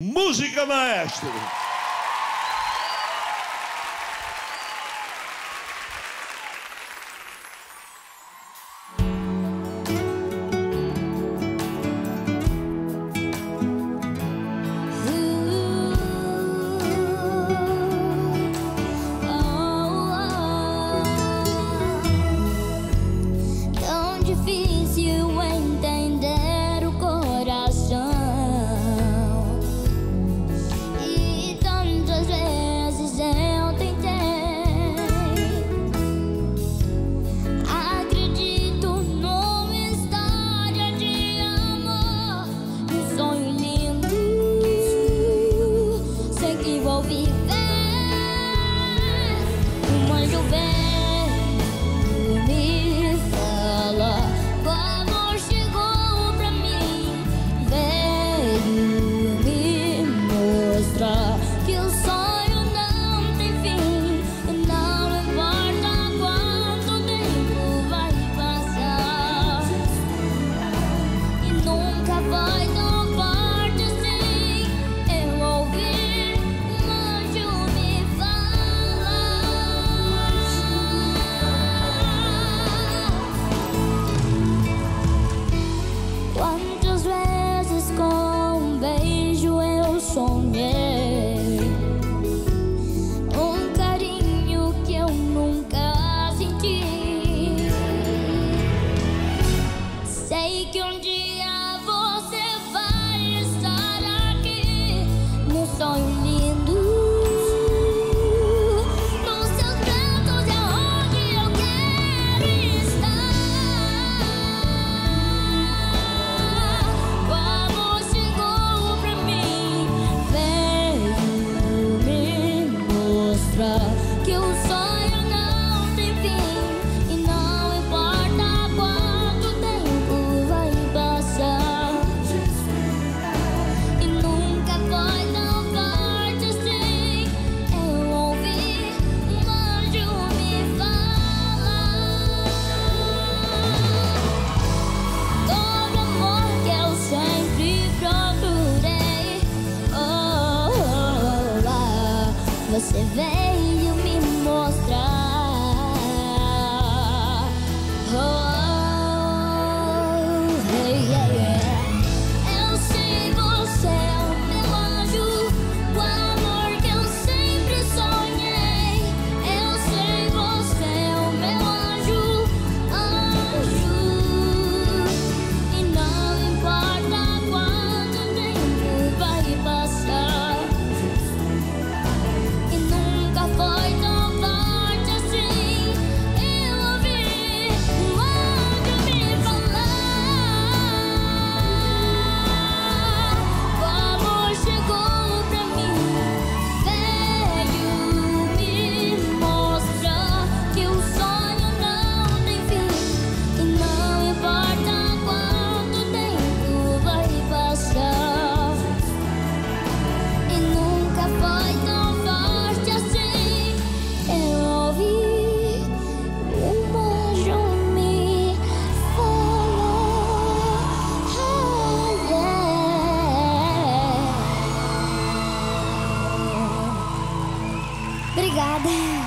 Música, maestro! Tão difícil entender o coração. Sonhei um carinho que eu nunca senti. Sei que um dia você vai estar aqui num sonho lindo. Nos seus cantos é onde eu quero estar. O amor chegou pra mim. Que o sonho não tem fim, e não importa quanto tempo vai passar. E nunca foi tão forte assim. Eu ouvi um anjo me falar. Todo amor que eu sempre procurei, você veio. Obrigada.